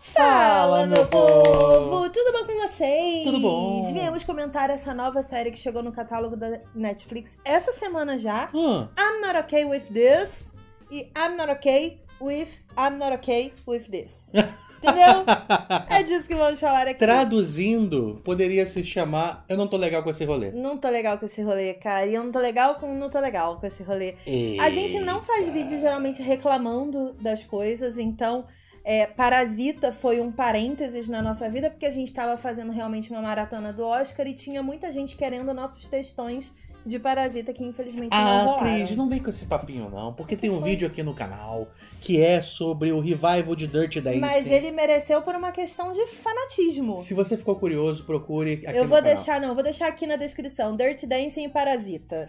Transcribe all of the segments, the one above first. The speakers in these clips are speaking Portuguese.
Fala, meu povo! Tudo bom com vocês? Tudo bom! Viemos comentar essa nova série que chegou no catálogo da Netflix essa semana já. I'm Not Okay With This e I'm Not Okay With This. Entendeu? É disso que vamos falar aqui. Traduzindo, poderia se chamar Eu Não Tô Legal Com Esse Rolê. Não tô legal com esse rolê, cara. E eu não tô legal com esse rolê. Eita. A gente não faz vídeo geralmente reclamando das coisas, então Parasita foi um parênteses na nossa vida, porque a gente tava fazendo realmente uma maratona do Oscar e tinha muita gente querendo nossos textões de Parasita que infelizmente não rolaram. Cris, não vem com esse papinho não, porque tem um vídeo aqui no canal que é sobre o revival de Dirty Dancing. Mas ele mereceu por uma questão de fanatismo. Se você ficou curioso, procure aqui no canal. Eu vou deixar aqui na descrição, Dirty Dancing e Parasita.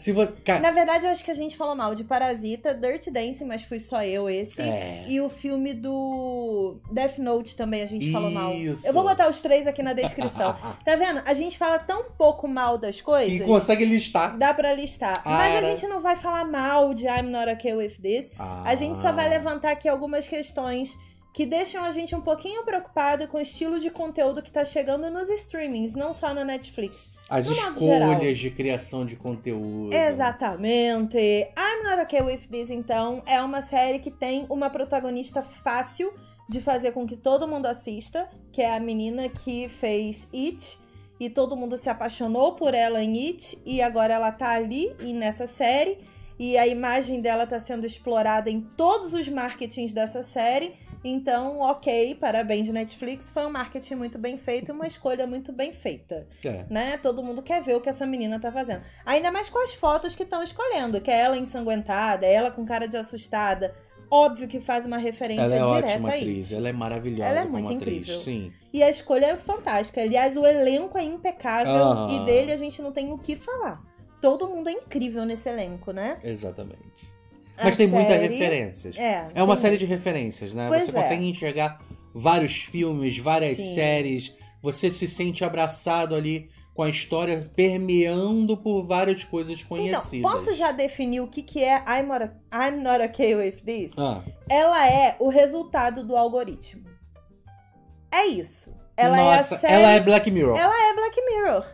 Na verdade, eu acho que a gente falou mal de Parasita, Dirty Dancing, mas fui só eu esse. E o filme do Death Note também a gente falou mal. Eu vou botar os três aqui na descrição. Tá vendo? A gente fala tão pouco mal das coisas. E consegue listar. Dá pra listar. Mas a gente não vai falar mal de I'm Not Okay With This. A gente só vai levantar aqui algumas questões que deixam a gente um pouquinho preocupado com o estilo de conteúdo que tá chegando nos streamings, não só na Netflix. As escolhas de criação de conteúdo. Exatamente. I'm Not Okay With This, então, é uma série que tem uma protagonista fácil de fazer com que todo mundo assista, que é a menina que fez It. E todo mundo se apaixonou por ela em It. E agora ela tá ali nessa série. E a imagem dela tá sendo explorada em todos os marketings dessa série. Então, ok, parabéns Netflix. Foi um marketing muito bem feito e uma escolha muito bem feita. Né? Todo mundo quer ver o que essa menina tá fazendo. Ainda mais com as fotos que estão escolhendo. Que é ela ensanguentada, é ela com cara de assustada. Óbvio que faz uma referência direta a isso. Ela é ótima atriz, ela é maravilhosa como atriz. Incrível. Sim. E a escolha é fantástica. Aliás, o elenco é impecável e dele a gente não tem o que falar. Todo mundo é incrível nesse elenco, né? Exatamente. Mas tem muitas referências. É uma série de referências, né? Você consegue enxergar vários filmes, várias séries. Você se sente abraçado ali com a história permeando por várias coisas conhecidas. Então, posso já definir o que é I'm Not Okay With This? Ela é o resultado do algoritmo. É isso. Ela é Black Mirror. Ela é Black Mirror.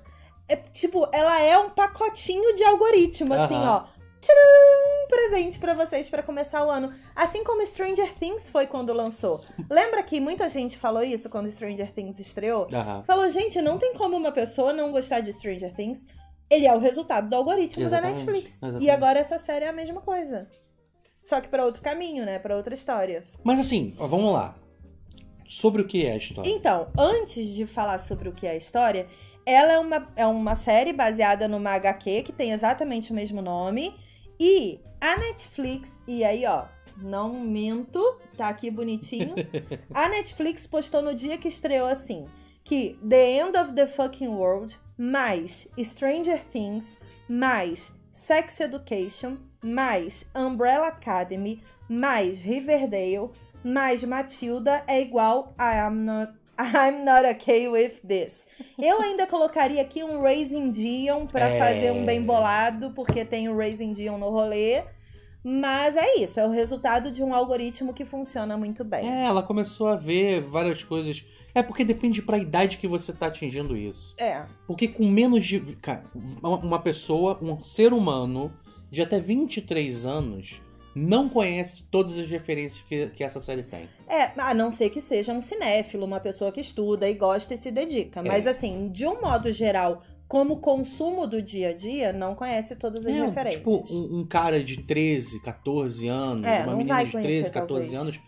É, tipo, ela é um pacotinho de algoritmo, assim, ó. Tcharam! Presente pra vocês pra começar o ano. Assim como Stranger Things foi quando lançou. Lembra que muita gente falou isso quando Stranger Things estreou? Falou, gente, não tem como uma pessoa não gostar de Stranger Things. Ele é o resultado do algoritmo da Netflix. E agora essa série é a mesma coisa. Só que pra outro caminho, né? Pra outra história. Mas assim, ó, vamos lá. Sobre o que é a história? Então, antes de falar sobre o que é a história, ela é uma série baseada numa HQ que tem exatamente o mesmo nome. E a Netflix, e aí ó, não minto, tá aqui bonitinho, a Netflix postou no dia que estreou assim, que The End of the Fucking World, mais Stranger Things, mais Sex Education, mais Umbrella Academy, mais Riverdale, mais Matilda é igual a I'm not okay with this. Eu ainda colocaria aqui um Raising Dion pra fazer um bem bolado, porque tem o Raising Dion no rolê. Mas é isso, é o resultado de um algoritmo que funciona muito bem. Ela começou a ver várias coisas. É porque depende pra idade que você tá atingindo isso. Porque com menos de... Cara, uma pessoa, um ser humano de até 23 anos... não conhece todas as referências que essa série tem. A não ser que seja um cinéfilo, uma pessoa que estuda e gosta e se dedica. Mas assim, de um modo geral, como consumo do dia a dia, não conhece todas as referências. Tipo, um cara de 13, 14 anos, uma menina de 13, 14 anos,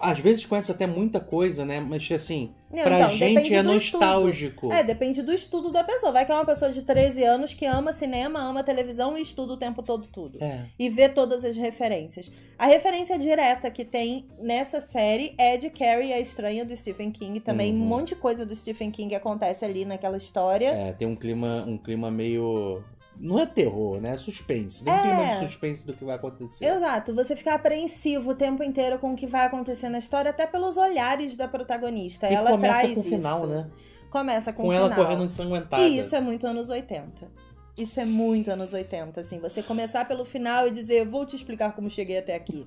às vezes conhece até muita coisa, né? Mas assim, pra gente é nostálgico. Depende do estudo da pessoa. Vai que é uma pessoa de 13 anos que ama cinema, ama televisão e estuda o tempo todo tudo. E vê todas as referências. A referência direta que tem nessa série é de Carrie, a estranha do Stephen King. Também um monte de coisa do Stephen King acontece ali naquela história. Tem um clima meio... Não é terror, né? É suspense. Tem um clima de suspense do que vai acontecer. Exato. Você fica apreensivo o tempo inteiro com o que vai acontecer na história, até pelos olhares da protagonista. E ela traz isso. Começa com o final, né? Começa com o final. Com ela correndo ensanguentada. E isso é muito anos 80. Isso é muito anos 80, assim. Você começar pelo final e dizer, eu vou te explicar como cheguei até aqui.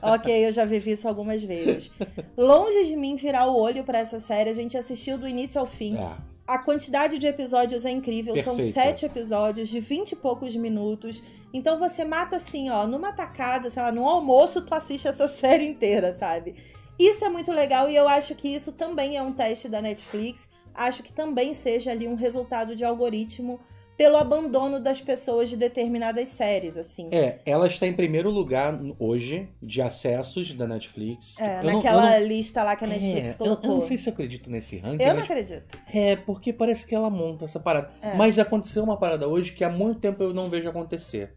Ok, eu já vivi isso algumas vezes. Longe de mim virar o olho pra essa série, a gente assistiu do início ao fim. Ah. A quantidade de episódios é incrível. Perfeito. São 7 episódios de 20 e poucos minutos. Então você mata assim, ó, numa tacada, sei lá, num almoço, tu assiste essa série inteira, sabe? Isso é muito legal e eu acho que isso também é um teste da Netflix. Acho que também seja ali um resultado de algoritmo pelo abandono das pessoas de determinadas séries, assim. É, ela está em primeiro lugar hoje de acessos da Netflix. É, tipo, naquela lista lá que a Netflix colocou. Eu não sei se eu acredito nesse ranking. Eu não acredito. É, porque parece que ela monta essa parada. É. Mas aconteceu uma parada hoje que há muito tempo eu não vejo acontecer.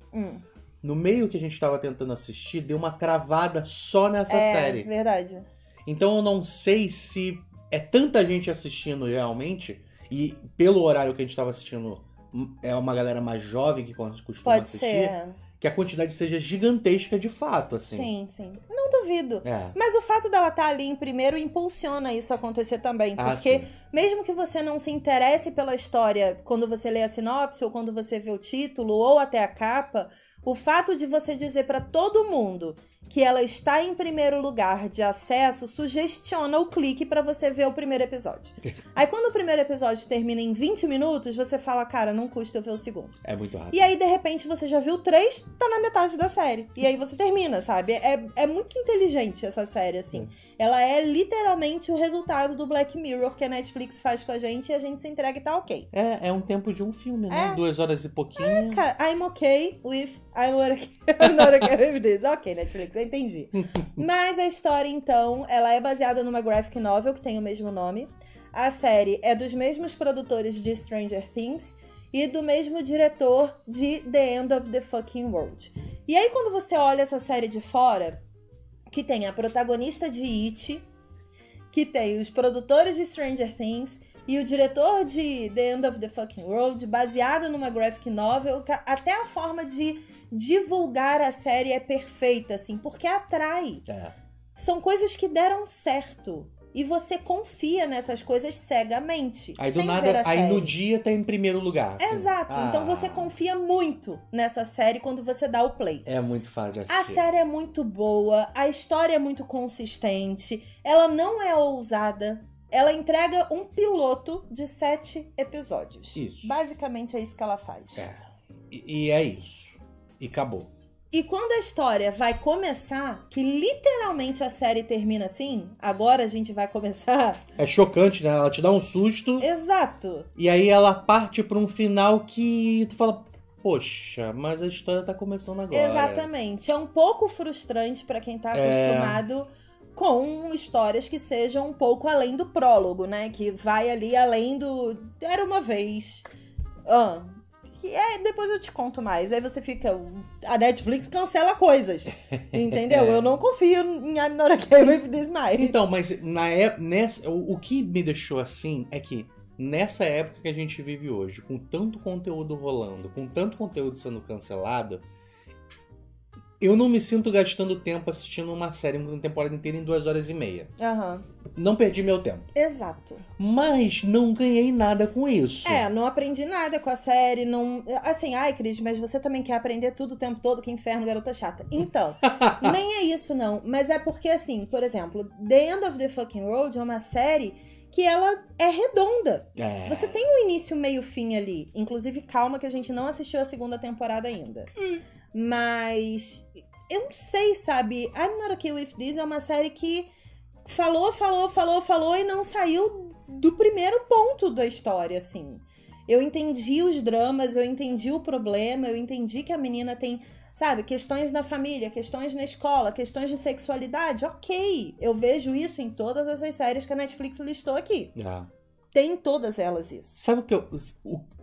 No meio que a gente estava tentando assistir, deu uma travada só nessa série. É, verdade. Então eu não sei se é tanta gente assistindo realmente, e pelo horário que a gente estava assistindo... É uma galera mais jovem que costuma assistir. Pode ser. Que a quantidade seja gigantesca de fato, assim. Sim, sim. Não duvido. É. Mas o fato dela estar ali em primeiro impulsiona isso acontecer também. Porque mesmo que você não se interesse pela história quando você lê a sinopse, ou quando você vê o título, ou até a capa, o fato de você dizer pra todo mundo que ela está em primeiro lugar de acesso sugestiona o clique pra você ver o primeiro episódio. Aí quando o primeiro episódio termina em 20 minutos, você fala, cara, não custa eu ver o segundo. É muito rápido. E aí, de repente, você já viu 3, tá na metade da série. E aí você termina, sabe? É muito inteligente essa série, assim. Ela é literalmente o resultado do Black Mirror que a Netflix faz com a gente e a gente se entrega e tá ok. É um tempo de um filme, né? 2 horas e pouquinho. I'm okay with... I'm not okay with this. Ok, Netflix, eu entendi. Mas a história, então, ela é baseada numa graphic novel que tem o mesmo nome. A série é dos mesmos produtores de Stranger Things e do mesmo diretor de The End of the Fucking World. E aí, quando você olha essa série de fora, que tem a protagonista de It, que tem os produtores de Stranger Things e o diretor de The End of the Fucking World, baseado numa graphic novel, até a forma de divulgar a série é perfeita, assim, porque atrai. É. São coisas que deram certo. E você confia nessas coisas cegamente. Aí do nada, aí no dia tá em primeiro lugar. Assim. Exato. Então você confia muito nessa série quando você dá o play. É muito fácil de assistir. A série é muito boa, a história é muito consistente, ela não é ousada. Ela entrega um piloto de 7 episódios. Isso. Basicamente é isso que ela faz. É. E é isso. E acabou. E quando a história vai começar, que literalmente a série termina assim, agora a gente vai começar... É chocante, né? Ela te dá um susto. Exato. E aí ela parte pra um final que tu fala... Poxa, mas a história tá começando agora. Exatamente. É um pouco frustrante pra quem tá acostumado... com histórias que sejam um pouco além do prólogo, né? Que vai ali além do... Era uma vez... depois eu te conto mais. Aí você fica... A Netflix cancela coisas, entendeu? Eu não confio em I'm Not Okay With This mais. Então, mas o que me deixou assim é que nessa época que a gente vive hoje, com tanto conteúdo rolando, com tanto conteúdo sendo cancelado... Eu não me sinto gastando tempo assistindo uma série, uma temporada inteira em 2 horas e meia. Não perdi meu tempo. Exato. Mas não ganhei nada com isso. Não aprendi nada com a série, não... Assim, ai, Cris, mas você também quer aprender tudo o tempo todo? Que inferno, garota chata. Então, nem é isso não. Mas é porque, assim, por exemplo, The End of the Fucking World é uma série... que ela é redonda. Você tem um início, meio, fim ali. Inclusive, calma que a gente não assistiu a segunda temporada ainda. Mas... eu não sei, sabe? I'm Not Okay With This é uma série que falou e não saiu do primeiro ponto da história, assim. Eu entendi os dramas, eu entendi o problema, eu entendi que a menina tem... Sabe, questões na família, questões na escola, questões de sexualidade, ok. Eu vejo isso em todas essas séries que a Netflix listou aqui. Tem todas elas isso. Sabe o que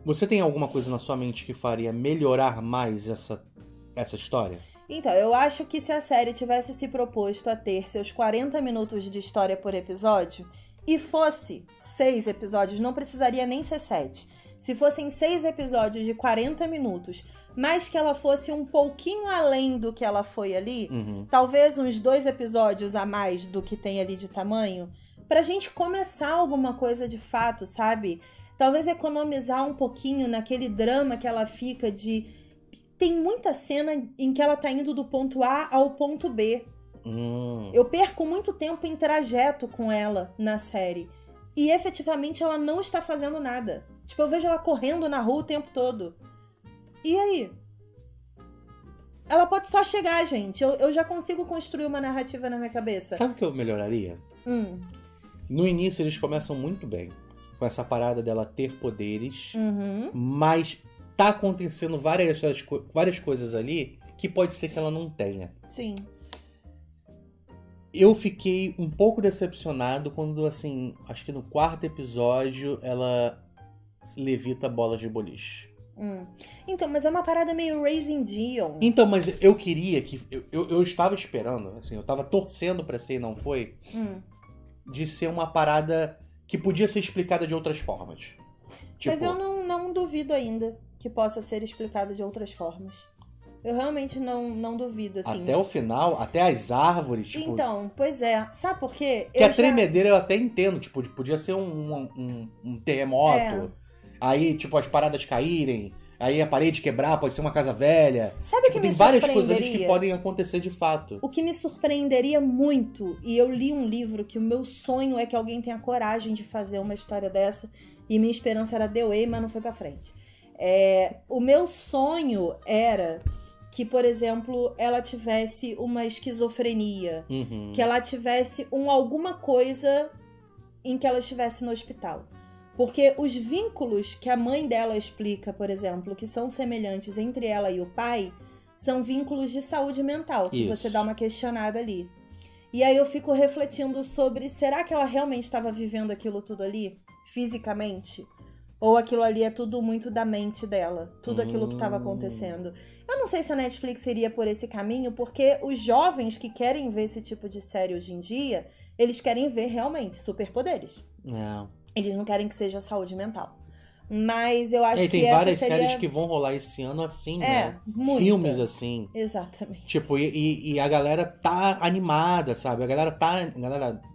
você tem alguma coisa na sua mente que faria melhorar mais essa história? Então, eu acho que se a série tivesse se proposto a ter seus 40 minutos de história por episódio, e fosse 6 episódios, não precisaria nem ser 7. Se fossem 6 episódios de 40 minutos, mas que ela fosse um pouquinho além do que ela foi ali, talvez uns 2 episódios a mais do que tem ali de tamanho, pra gente começar alguma coisa de fato, sabe? Talvez economizar um pouquinho naquele drama que ela fica de... Tem muita cena em que ela tá indo do ponto A ao ponto B. Eu perco muito tempo em trajeto com ela na série. E efetivamente ela não está fazendo nada. Tipo, eu vejo ela correndo na rua o tempo todo. E aí? Ela pode só chegar, gente. Eu já consigo construir uma narrativa na minha cabeça. Sabe o que eu melhoraria? No início eles começam muito bem. Com essa parada dela ter poderes. Mas tá acontecendo várias coisas ali que pode ser que ela não tenha. Sim. Eu fiquei um pouco decepcionado quando, assim, acho que no quarto episódio ela levita bolas de boliche. Então, mas é uma parada meio Raising Dion. Então, mas eu queria que... Eu estava esperando, assim, eu estava torcendo pra ser e não foi, de ser uma parada que podia ser explicada de outras formas. Tipo, mas eu não duvido ainda que possa ser explicada de outras formas. Eu realmente não duvido, assim. Até o final, até as árvores, tipo... Então, pois é. Sabe por quê? Que a tremedeira eu até entendo, tipo, podia ser um terremoto. Aí, tipo, as paradas caírem. Aí a parede quebrar, pode ser uma casa velha. Sabe o tipo, que me surpreenderia? Tem várias coisas que podem acontecer de fato. O que me surpreenderia muito, e eu li um livro que o meu sonho é que alguém tenha coragem de fazer uma história dessa, e minha esperança era The Way, mas não foi pra frente. O meu sonho era... que, por exemplo, ela tivesse uma esquizofrenia. Que ela tivesse alguma coisa em que ela estivesse no hospital. Porque os vínculos que a mãe dela explica, por exemplo, que são semelhantes entre ela e o pai, são vínculos de saúde mental, que você dá uma questionada ali. E aí eu fico refletindo sobre, será que ela realmente estava vivendo aquilo tudo ali, fisicamente? Ou aquilo ali é tudo muito da mente dela, tudo aquilo que estava acontecendo. Eu não sei se a Netflix iria por esse caminho, porque os jovens que querem ver esse tipo de série hoje em dia, eles querem ver realmente superpoderes. Não. Eles não querem que seja saúde mental. Mas eu acho que tem várias séries que vão rolar esse ano assim, né? Muita. Filmes assim. Exatamente. Tipo, e a galera tá animada, sabe? A galera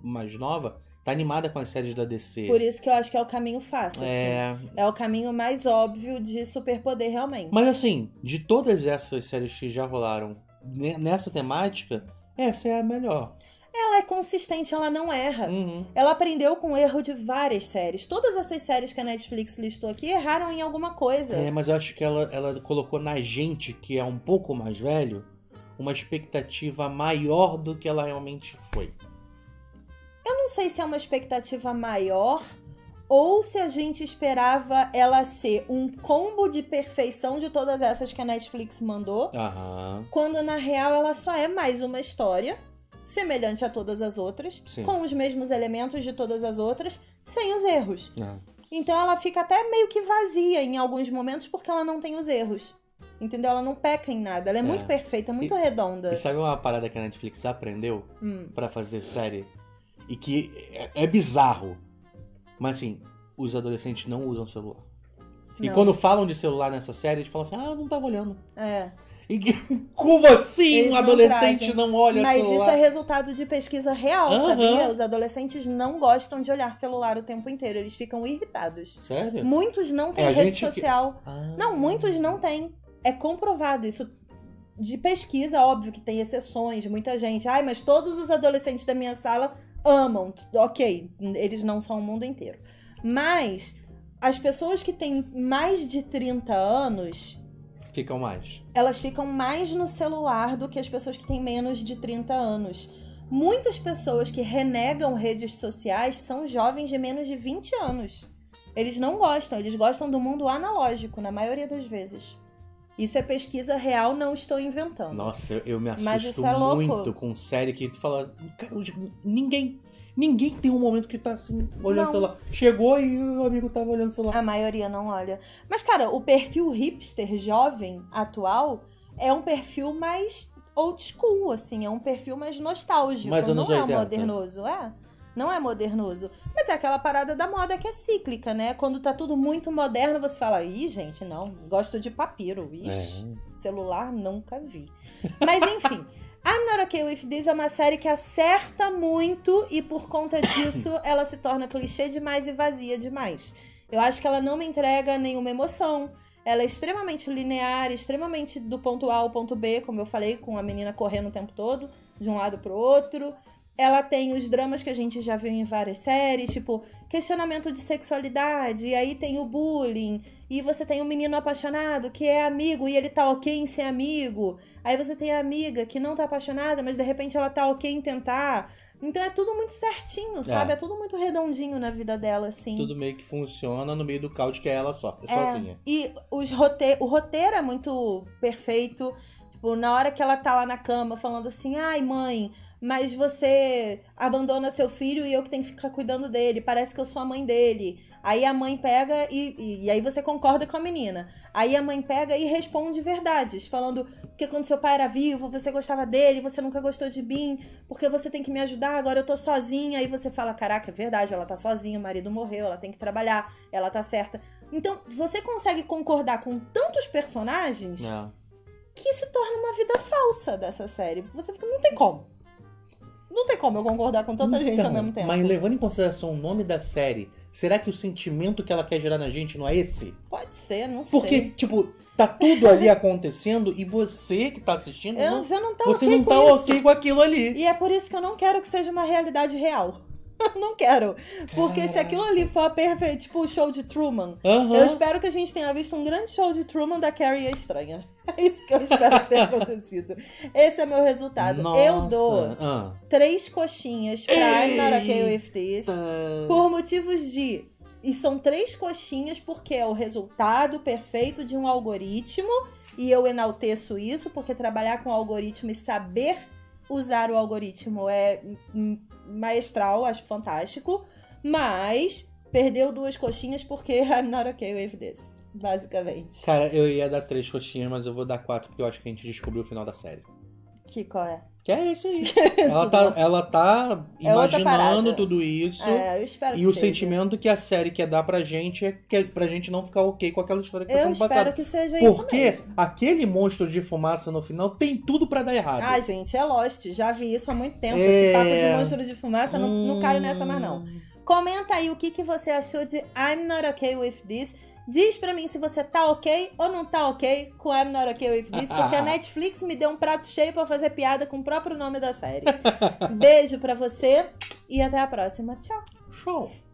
mais nova... tá animada com as séries da DC. Por isso que eu acho que é o caminho fácil, assim. É o caminho mais óbvio de superpoder, realmente. Mas, assim, de todas essas séries que já rolaram nessa temática, essa é a melhor. Ela é consistente, ela não erra. Ela aprendeu com o erro de várias séries. Todas essas séries que a Netflix listou aqui erraram em alguma coisa. Mas eu acho que ela colocou na gente, que é um pouco mais velho, uma expectativa maior do que ela realmente foi. Eu não sei se é uma expectativa maior ou se a gente esperava ela ser um combo de perfeição de todas essas que a Netflix mandou, quando na real ela só é mais uma história semelhante a todas as outras, com os mesmos elementos de todas as outras, sem os erros. Então ela fica até meio que vazia em alguns momentos porque ela não tem os erros. Entendeu? Ela não peca em nada. Ela é muito perfeita, muito redonda. E sabe uma parada que a Netflix aprendeu pra fazer série? E que é bizarro. Mas assim, os adolescentes não usam celular. Não. E quando falam de celular nessa série, eles falam assim, não tava olhando. E que, como assim eles um adolescente não olha mas celular? Mas isso é resultado de pesquisa real, sabia? Os adolescentes não gostam de olhar celular o tempo inteiro. Eles ficam irritados. Sério? Muitos não têm rede social. Não, muitos não têm. É comprovado isso. De pesquisa, óbvio que tem exceções de muita gente. Mas todos os adolescentes da minha sala... amam, ok, eles não são o mundo inteiro. Mas as pessoas que têm mais de 30 anos... ficam mais. Elas ficam mais no celular do que as pessoas que têm menos de 30 anos. Muitas pessoas que renegam redes sociais são jovens de menos de 20 anos. Eles não gostam, eles gostam do mundo analógico, na maioria das vezes. Isso é pesquisa real, não estou inventando. Nossa, eu me assusto muito com série que tu fala... Cara, ninguém tem um momento que tá assim, olhando o celular. Chegou e o amigo tava olhando o celular. A maioria não olha. Mas, cara, o perfil hipster jovem, atual, é um perfil mais old school, assim. É um perfil mais nostálgico. Mas não é 80. Modernoso, Não é modernoso. Mas é aquela parada da moda que é cíclica, né? Quando tá tudo muito moderno, você fala... Ih, gente, não. Gosto de papiro. Ixi, celular nunca vi. Mas, enfim. I'm Not Okay With This é uma série que acerta muito. E, por conta disso, ela se torna clichê demais e vazia demais. Eu acho que ela não me entrega nenhuma emoção. Ela é extremamente linear, extremamente do ponto A ao ponto B, como eu falei, com a menina correndo o tempo todo, de um lado pro outro. Ela tem os dramas que a gente já viu em várias séries, tipo, questionamento de sexualidade, e aí tem o bullying, e você tem um menino apaixonado que é amigo e ele tá ok em ser amigo. Aí você tem a amiga que não tá apaixonada, mas de repente ela tá ok em tentar. Então é tudo muito certinho, sabe? É tudo muito redondinho na vida dela, assim. Tudo meio que funciona no meio do caos que é ela só, sozinha. E o roteiro é muito perfeito. Tipo, na hora que ela tá lá na cama falando assim, ai, mãe, mas você abandona seu filho e eu que tenho que ficar cuidando dele. Parece que eu sou a mãe dele. Aí a mãe pega e aí você concorda com a menina. Aí a mãe pega e responde verdades, falando que quando seu pai era vivo, você gostava dele, você nunca gostou de mim, porque você tem que me ajudar, agora eu tô sozinha. Aí você fala, caraca, é verdade, ela tá sozinha, o marido morreu, ela tem que trabalhar, ela tá certa. Então, você consegue concordar com tantos personagens que se torna uma vida falsa dessa série. Você fica, não tem como. Não tem como eu concordar com tanta gente ao mesmo tempo. Mas levando em consideração o nome da série, será que o sentimento que ela quer gerar na gente não é esse? Pode ser, não sei. Porque, tipo, tá tudo ali acontecendo e você que tá assistindo, você não tá ok com aquilo ali. E é por isso que eu não quero que seja uma realidade real. Não quero. Porque se aquilo ali for tipo o show de Truman, eu espero que a gente tenha visto um grande show de Truman da Carrie a Estranha. É isso que eu espero que tenha acontecido. Esse é meu resultado. Nossa. Eu dou 3 coxinhas pra I'm Not Okay With This por motivos de... E são 3 coxinhas porque é o resultado perfeito de um algoritmo e eu enalteço isso porque trabalhar com algoritmo e saber usar o algoritmo é maestral, acho fantástico, mas perdeu 2 coxinhas porque I'm Not Okay With This, basicamente. Cara, eu ia dar 3 coxinhas, mas eu vou dar 4 porque eu acho que a gente descobriu o final da série. Que qual é? Que é isso aí. Ela tá imaginando tudo isso. É, eu espero que seja. E o sentimento que a série quer dar pra gente é que pra gente não ficar ok com aquela história que tá sendo passada. Eu espero que seja isso mesmo. Porque aquele monstro de fumaça no final tem tudo pra dar errado. Ah, gente, é Lost. Já vi isso há muito tempo. Esse papo de monstro de fumaça, não caio nessa mais não. Comenta aí o que você achou de I'm Not Okay With This. Diz pra mim se você tá ok ou não tá ok com I'm Not Okay With This, porque a Netflix me deu um prato cheio pra fazer piada com o próprio nome da série. Beijo pra você e até a próxima. Tchau. Show.